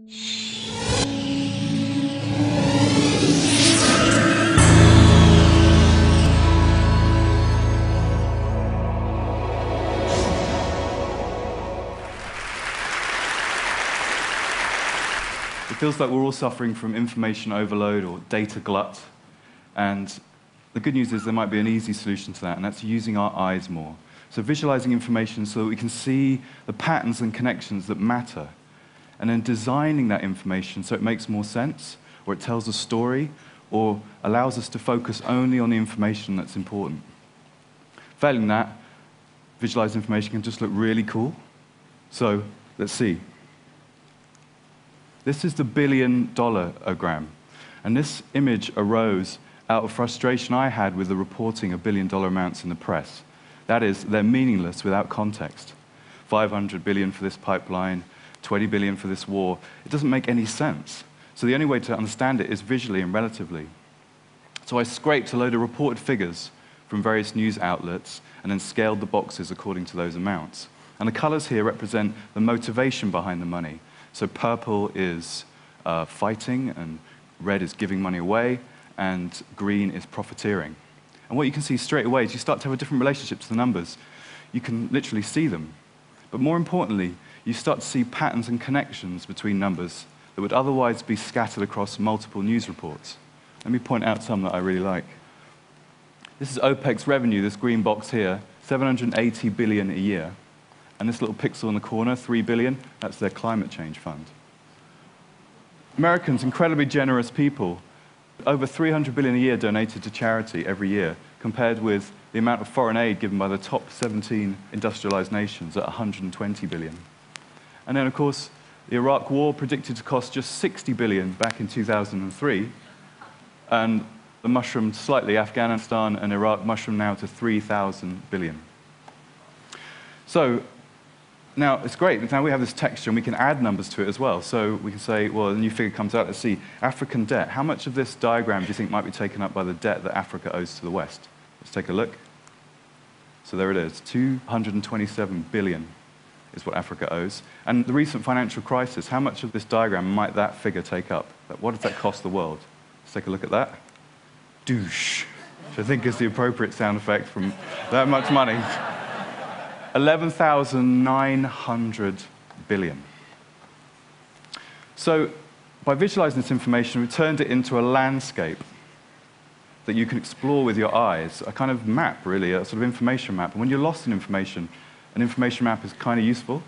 It feels like we're all suffering from information overload or data glut. And the good news is there might be an easy solution to that, and that's using our eyes more. So visualizing information so that we can see the patterns and connections that matter, and then designing that information so it makes more sense, or it tells a story, or allows us to focus only on the information that's important. Failing that, visualized information can just look really cool. So let's see. This is the billion-dollar-ogram, and this image arose out of frustration I had with the reporting of billion-dollar amounts in the press. That is, they're meaningless without context. 500 billion for this pipeline, 20 billion for this war. It doesn't make any sense. So the only way to understand it is visually and relatively. So I scraped a load of reported figures from various news outlets and then scaled the boxes according to those amounts. And the colors here represent the motivation behind the money. So purple is fighting, and red is giving money away, and green is profiteering. And what you can see straight away is you start to have a different relationship to the numbers. You can literally see them. But more importantly, you start to see patterns and connections between numbers that would otherwise be scattered across multiple news reports. Let me point out some that I really like. This is OPEC's revenue, this green box here, 780 billion a year. And this little pixel in the corner, 3 billion, that's their climate change fund. Americans, incredibly generous people, over 300 billion a year donated to charity every year, compared with the amount of foreign aid given by the top 17 industrialized nations at 120 billion. And then, of course, the Iraq war predicted to cost just 60 billion back in 2003, and the mushroomed slightly, Afghanistan and Iraq mushroomed now to 3,000 billion. So, now, it's great. Now we have this texture, and we can add numbers to it as well. So we can say, well, a new figure comes out. Let's see. African debt. How much of this diagram do you think might be taken up by the debt that Africa owes to the West? Let's take a look. So there it is. 227 billion is what Africa owes. And the recent financial crisis, how much of this diagram might that figure take up? What does that cost the world? Let's take a look at that. Douche, which I think is the appropriate sound effect from that much money. 11,900 billion. So by visualizing this information, we turned it into a landscape that you can explore with your eyes, a kind of map, really, a sort of information map. And when you're lost in information, an information map is kind of useful.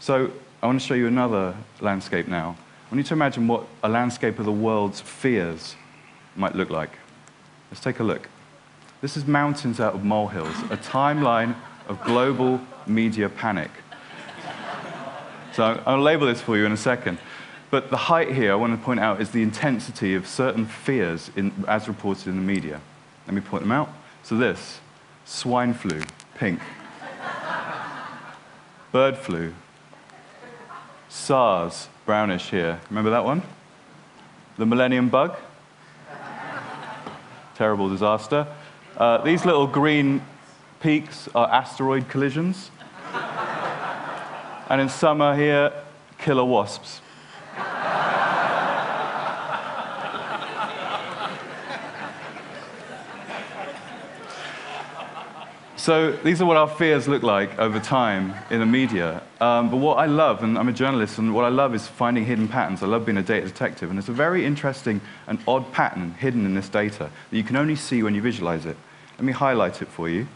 So I want to show you another landscape now. I want you to imagine what a landscape of the world's fears might look like. Let's take a look. This is mountains out of molehills, a timeline of global media panic. So I'll label this for you in a second. But the height here, I want to point out, is the intensity of certain fears as reported in the media. Let me point them out. So this, swine flu, pink. Bird flu. SARS, brownish here. Remember that one? The millennium bug. Terrible disaster. These little green peaks are asteroid collisions. And in summer here, killer wasps. So these are what our fears look like over time in the media. But what I love, and I'm a journalist, and what I love is finding hidden patterns. I love being a data detective. And there's a very interesting and odd pattern hidden in this data that you can only see when you visualize it. Let me highlight it for you.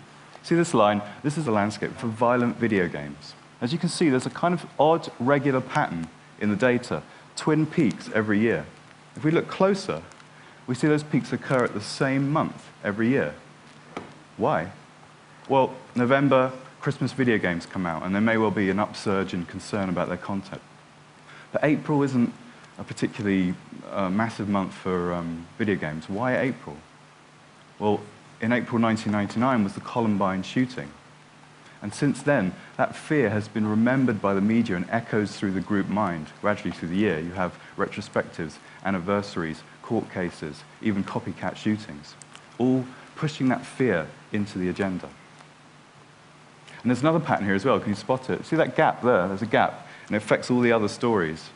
See this line? This is a landscape for violent video games. As you can see, there's a kind of odd, regular pattern in the data. Twin peaks every year. If we look closer, we see those peaks occur at the same month every year. Why? Well, November, Christmas video games come out, and there may well be an upsurge in concern about their content. But April isn't a particularly massive month for video games. Why April? Well, in April 1999 was the Columbine shooting. And since then, that fear has been remembered by the media and echoes through the group mind gradually through the year. You have retrospectives, anniversaries, court cases, even copycat shootings, all pushing that fear into the agenda. And there's another pattern here as well. Can you spot it? See that gap there? There's a gap. and it affects all the other stories.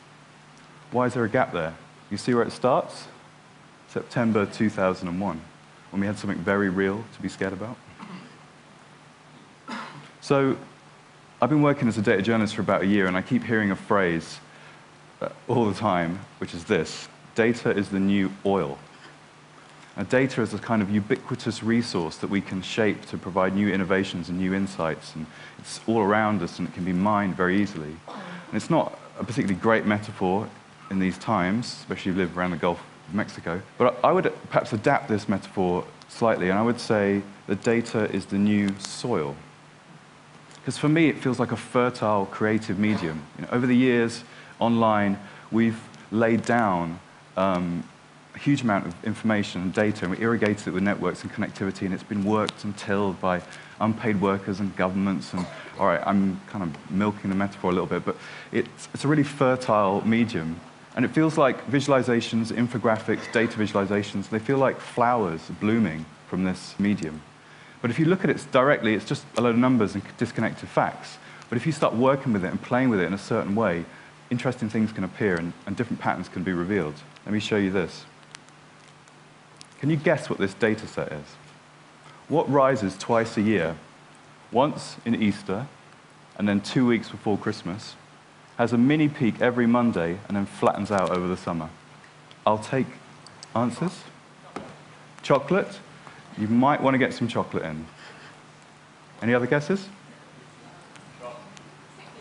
Why is there a gap there? You see where it starts? September 2001, when we had something very real to be scared about. So I've been working as a data journalist for about a year, and I keep hearing a phrase all the time, which is this: data is the new oil. Now, data is a kind of ubiquitous resource that we can shape to provide new innovations and new insights, and it's all around us, and it can be mined very easily. And it's not a particularly great metaphor in these times, especially if you live around the Gulf of Mexico, but I would perhaps adapt this metaphor slightly, and I would say that data is the new soil. Because for me, it feels like a fertile, creative medium. You know, over the years, online, we've laid down a huge amount of information and data, and we irrigated it with networks and connectivity, and it's been worked and tilled by unpaid workers and governments. And all right, I'm kind of milking the metaphor a little bit, but it's a really fertile medium. And it feels like visualizations, infographics, data visualizations, they feel like flowers blooming from this medium. But if you look at it directly, it's just a load of numbers and disconnected facts. But if you start working with it and playing with it in a certain way, interesting things can appear and different patterns can be revealed. Let me show you this. Can you guess what this data set is? What rises twice a year, once in Easter and then 2 weeks before Christmas, has a mini peak every Monday and then flattens out over the summer? I'll take answers. Chocolate. You might want to get some chocolate in. Any other guesses?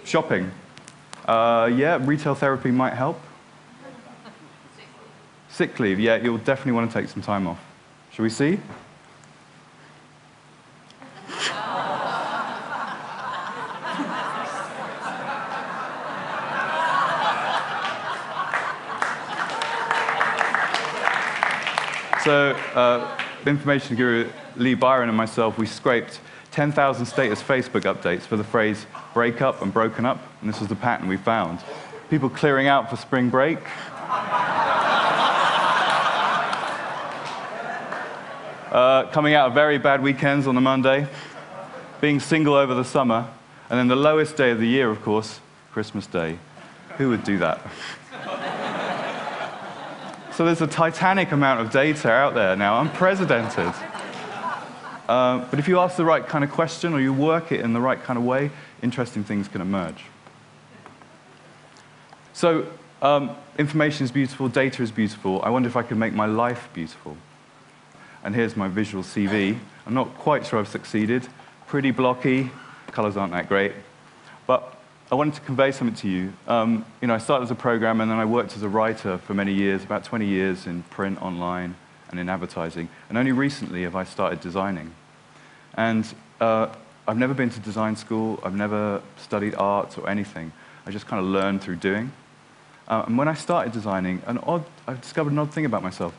Shopping. Yeah, retail therapy might help. Sick leave. Yeah, you'll definitely want to take some time off. Shall we see? So, information guru Lee Byron and myself, we scraped 10,000 status Facebook updates for the phrase break up and broken up, and this was the pattern we found. People clearing out for spring break. Coming out of very bad weekends on the Monday. Being single over the summer. And then the lowest day of the year, of course, Christmas Day. Who would do that? So there's a titanic amount of data out there now, unprecedented. But if you ask the right kind of question, or you work it in the right kind of way, interesting things can emerge. So information is beautiful, data is beautiful. I wonder if I could make my life beautiful. And here's my visual CV. I'm not quite sure I've succeeded. Pretty blocky. Colors aren't that great. But I wanted to convey something to you. You know, I started as a programmer, and then I worked as a writer for many years, about 20 years in print, online, and in advertising. And only recently have I started designing. And I've never been to design school. I've never studied art or anything. I just kind of learned through doing. And when I started designing, I discovered an odd thing about myself.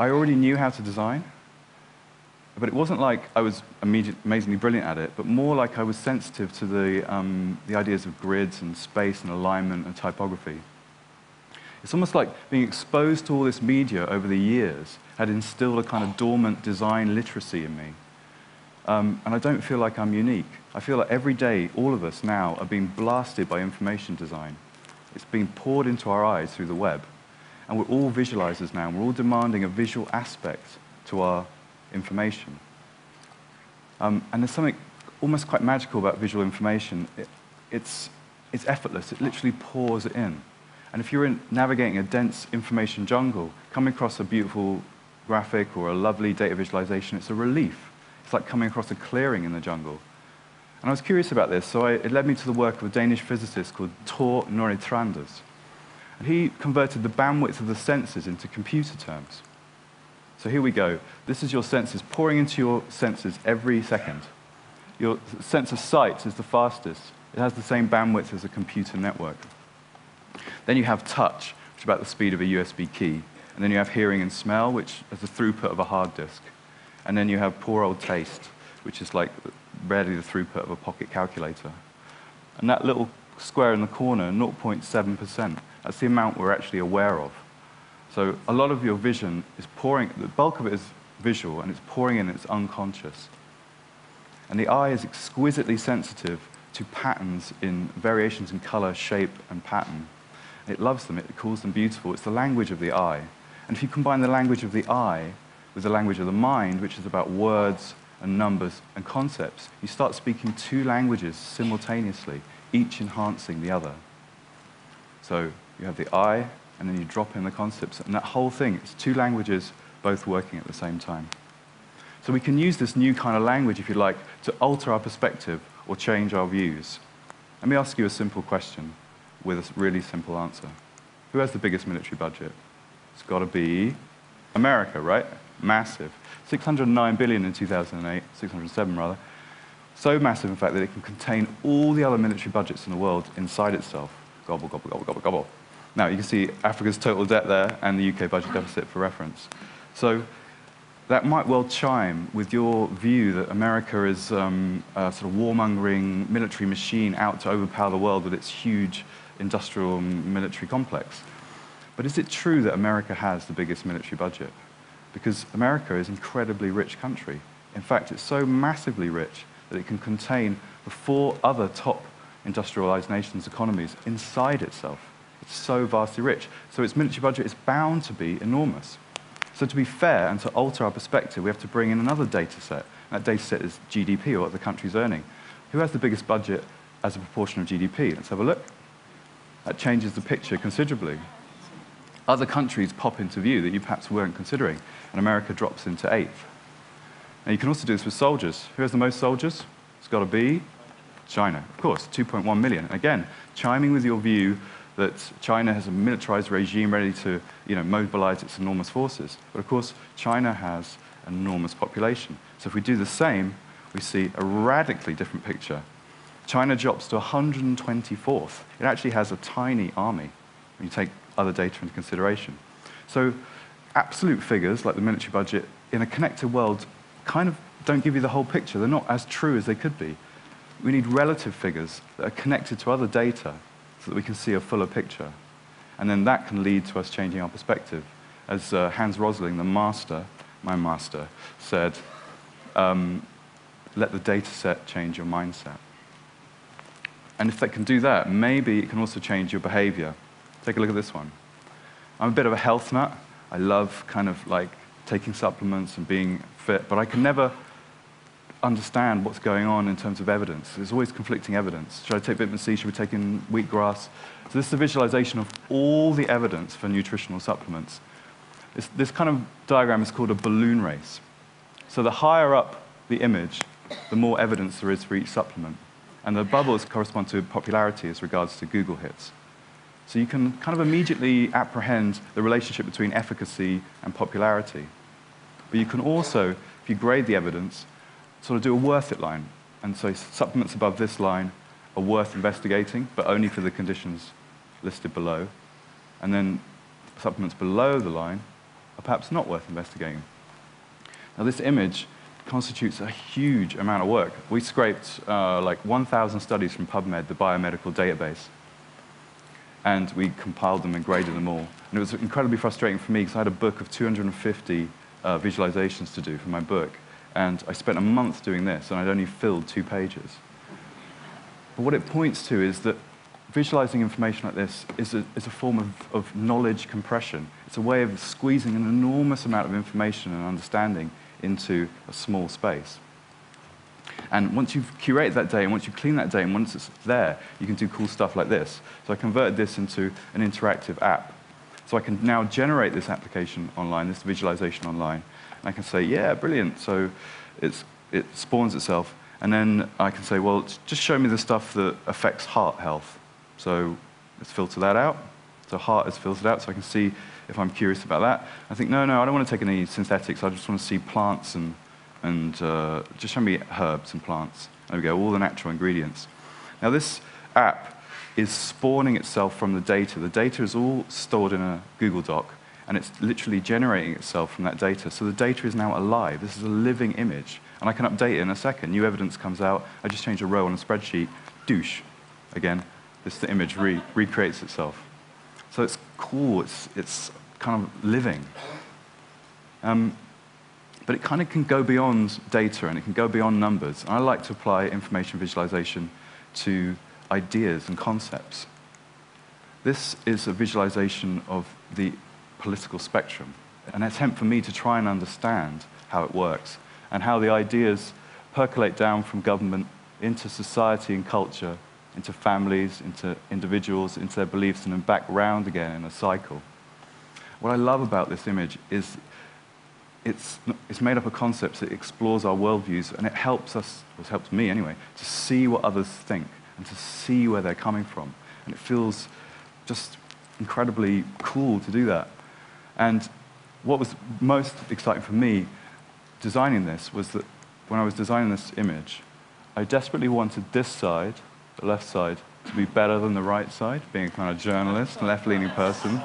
I already knew how to design, but it wasn't like I was amazingly brilliant at it, but more like I was sensitive to the ideas of grids and space and alignment and typography. It's almost like being exposed to all this media over the years had instilled a kind of dormant design literacy in me. And I don't feel like I'm unique. I feel like every day, all of us now are being blasted by information design. It's being poured into our eyes through the web. And we're all visualizers now, and we're all demanding a visual aspect to our information. And there's something almost quite magical about visual information. It's effortless. It literally pours it in. And if you're navigating a dense information jungle, coming across a beautiful graphic or a lovely data visualization, it's a relief. It's like coming across a clearing in the jungle. And I was curious about this, so it led me to the work of a Danish physicist called Tor Nørretrands. And he converted the bandwidth of the senses into computer terms. So here we go. This is your senses, pouring into your senses every second. Your sense of sight is the fastest. It has the same bandwidth as a computer network. Then you have touch, which is about the speed of a USB key. And then you have hearing and smell, which is the throughput of a hard disk. And then you have poor old taste, which is like barely the throughput of a pocket calculator. And that little square in the corner, 0.7%. That's the amount we're actually aware of. So a lot of your vision is pouring, the bulk of it is visual, and it's pouring in, it's unconscious. And the eye is exquisitely sensitive to patterns in variations in color, shape, and pattern. It loves them, it calls them beautiful. It's the language of the eye. And if you combine the language of the eye with the language of the mind, which is about words and numbers and concepts, you start speaking two languages simultaneously, each enhancing the other. So you have the eye, and then you drop in the concepts, and that whole thing, it's two languages both working at the same time. So we can use this new kind of language, if you like, to alter our perspective or change our views. Let me ask you a simple question with a really simple answer. Who has the biggest military budget? It's got to be America, right? Massive. $609 billion in 2008, 607 rather. So massive, in fact, that it can contain all the other military budgets in the world inside itself. Gobble, gobble, gobble, gobble, gobble. Now, you can see Africa's total debt there and the UK budget deficit for reference. So that might well chime with your view that America is a sort of warmongering military machine out to overpower the world with its huge industrial and military complex. But is it true that America has the biggest military budget? Because America is an incredibly rich country. In fact, it's so massively rich that it can contain the four other top industrialized nations' economies inside itself. It's so vastly rich. So its military budget is bound to be enormous. So to be fair and to alter our perspective, we have to bring in another data set. That data set is GDP, or what the country's earning. Who has the biggest budget as a proportion of GDP? Let's have a look. That changes the picture considerably. Other countries pop into view that you perhaps weren't considering, and America drops into eighth. Now, you can also do this with soldiers. Who has the most soldiers? It's got to be China, of course, 2.1 million. Again, chiming with your view that China has a militarized regime ready to, mobilize its enormous forces. But of course, China has an enormous population. So if we do the same, we see a radically different picture. China drops to 124th. It actually has a tiny army when you take other data into consideration. So absolute figures, like the military budget, in a connected world kind of don't give you the whole picture. They're not as true as they could be. We need relative figures that are connected to other data so that we can see a fuller picture. And then that can lead to us changing our perspective. As Hans Rosling, the master, my master, said, let the data set change your mindset. And if that can do that, maybe it can also change your behavior. Take a look at this one. I'm a bit of a health nut. I love kind of like taking supplements and being fit, but I can never understand what's going on in terms of evidence. There's always conflicting evidence. Should I take vitamin C? Should we take in wheatgrass? So this is a visualization of all the evidence for nutritional supplements. This kind of diagram is called a balloon race. So the higher up the image, the more evidence there is for each supplement. And the bubbles correspond to popularity as regards to Google hits. So you can kind of immediately apprehend the relationship between efficacy and popularity. But you can also, if you grade the evidence, sort of do a worth it line. And so supplements above this line are worth investigating, but only for the conditions listed below. And then supplements below the line are perhaps not worth investigating. Now, this image constitutes a huge amount of work. We scraped like 1,000 studies from PubMed, the biomedical database. And we compiled them and graded them all. And it was incredibly frustrating for me because I had a book of 250 visualizations to do for my book. And I spent a month doing this, and I'd only filled 2 pages. But what it points to is that visualizing information like this is a form of knowledge compression. It's a way of squeezing an enormous amount of information and understanding into a small space. And once you've curated that data, and once you clean that data, and once it's there, you can do cool stuff like this. So I converted this into an interactive app. So I can now generate this application online, this visualization online. And I can say, yeah, brilliant. So it spawns itself. And then I can say, well, just show me the stuff that affects heart health. So let's filter that out. So heart is filtered out, so I can see if I'm curious about that. I think, no, I don't want to take any synthetics. I just want to see plants and just show me herbs and plants. There we go, all the natural ingredients. Now, this app is spawning itself from the data. The data is all stored in a Google Doc, and it's literally generating itself from that data. So the data is now alive. This is a living image, and I can update it in a second. New evidence comes out. I just change a row on a spreadsheet. Douche. Again, the image recreates itself. So it's cool. It's kind of living. But it kind of can go beyond data, and it can go beyond numbers. And I like to apply information visualization to ideas and concepts. This is a visualization of the political spectrum, an attempt for me to try and understand how it works and how the ideas percolate down from government into society and culture, into families, into individuals, into their beliefs, and then back round again in a cycle. What I love about this image is it's made up of concepts. It explores our worldviews, and it helps us, or it helps me anyway, to see what others think and to see where they're coming from. And it feels just incredibly cool to do that. And what was most exciting for me designing this was that when I was designing this image, I desperately wanted this side, the left side, to be better than the right side, being a kind of journalist, left-leaning person.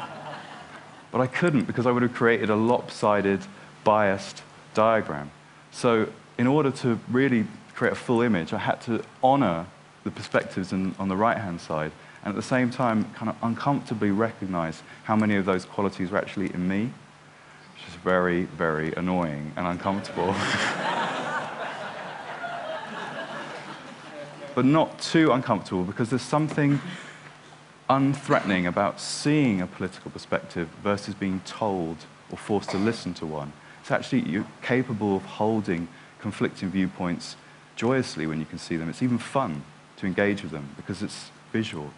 But I couldn't, because I would have created a lopsided, biased diagram. So in order to really create a full image, I had to honor the perspectives on the right-hand side, and at the same time kind of uncomfortably recognize how many of those qualities were actually in me, which is very, very annoying and uncomfortable. But not too uncomfortable, because there's something unthreatening about seeing a political perspective versus being told or forced to listen to one. It's actually, you're capable of holding conflicting viewpoints joyously when you can see them. It's even fun to engage with them because it's visual.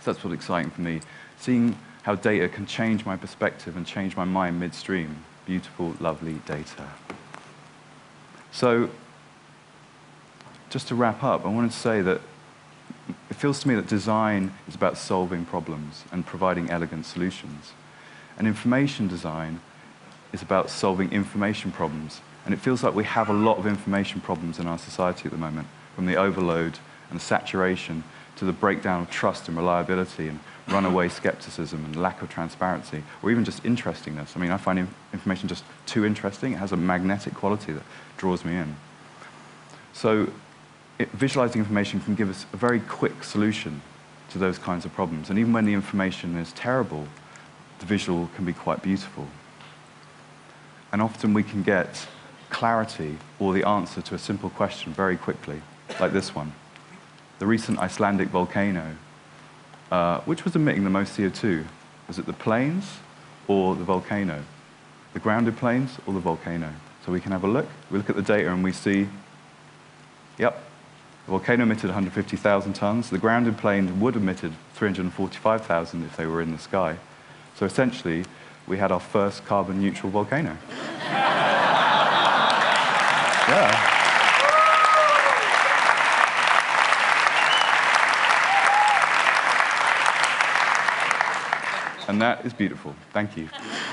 So that's what's exciting for me, seeing how data can change my perspective and change my mind midstream. Beautiful, lovely data. So, just to wrap up, I want to say that it feels to me that design is about solving problems and providing elegant solutions. And information design is about solving information problems. And it feels like we have a lot of information problems in our society at the moment, from the overload and the saturation to the breakdown of trust and reliability and runaway skepticism and lack of transparency, or even just interestingness. I mean, I find information just too interesting. It has a magnetic quality that draws me in. So, visualizing information can give us a very quick solution to those kinds of problems. And even when the information is terrible, the visual can be quite beautiful. And often we can get clarity or the answer to a simple question very quickly, like this one. The recent Icelandic volcano, which was emitting the most CO2? Was it the plains or the volcano? The grounded plains or the volcano? So we can have a look. We look at the data and we see, yep, the volcano emitted 150,000 tons. The grounded plane would have emitted 345,000 if they were in the sky. So essentially, we had our first carbon-neutral volcano. Yeah. And that is beautiful. Thank you.